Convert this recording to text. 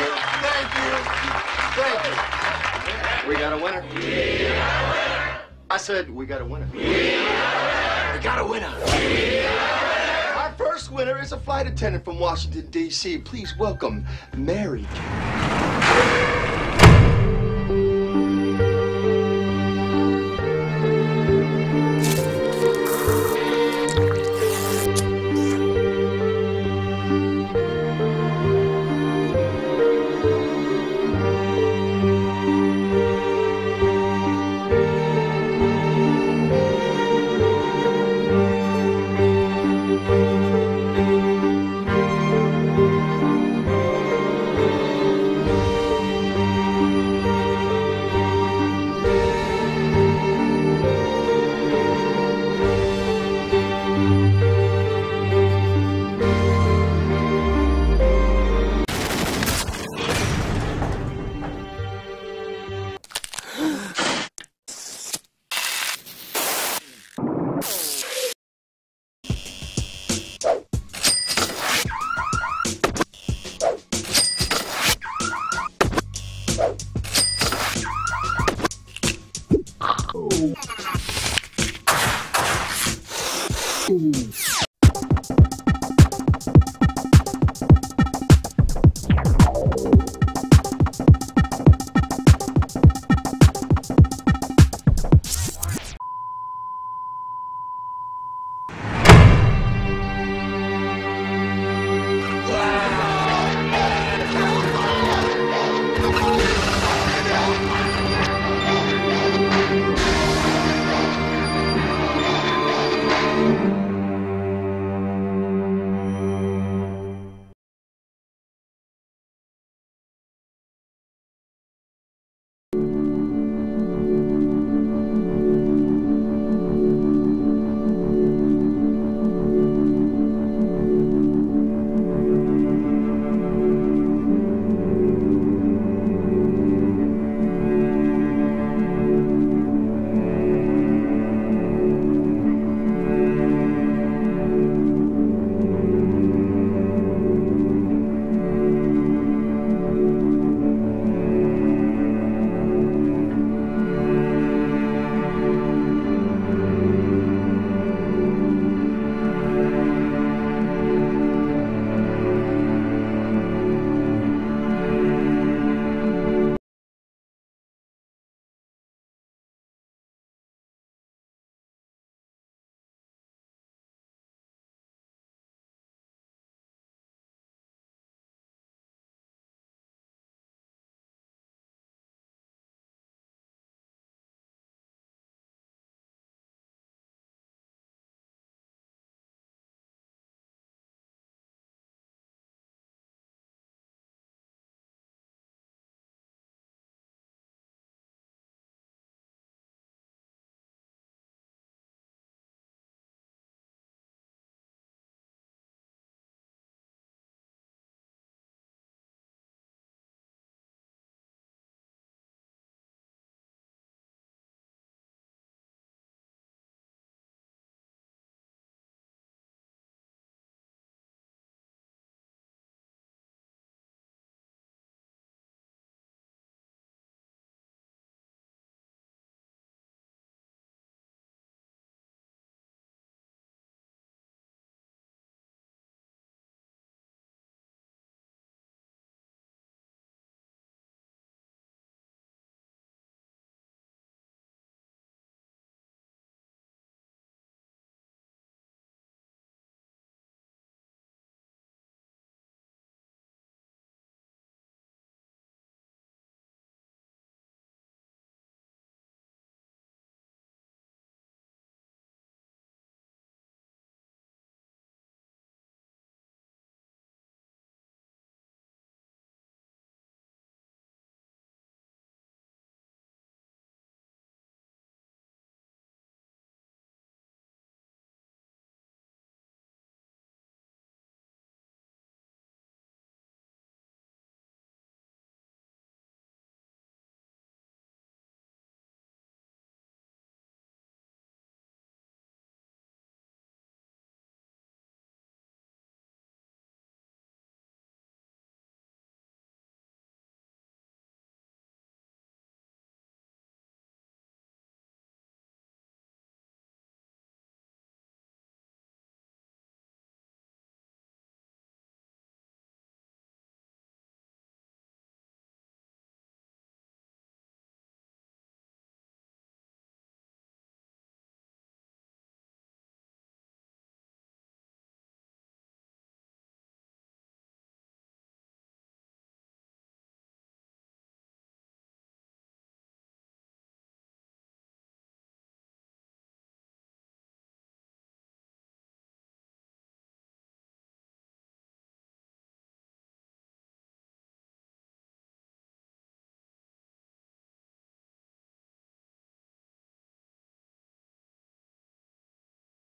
you. Thank you. Thank you. We got a winner. We got a winner. I said we got a winner. We got a winner. We got a winner. Our first winner is a flight attendant from Washington, D.C. Please welcome Mary Kay.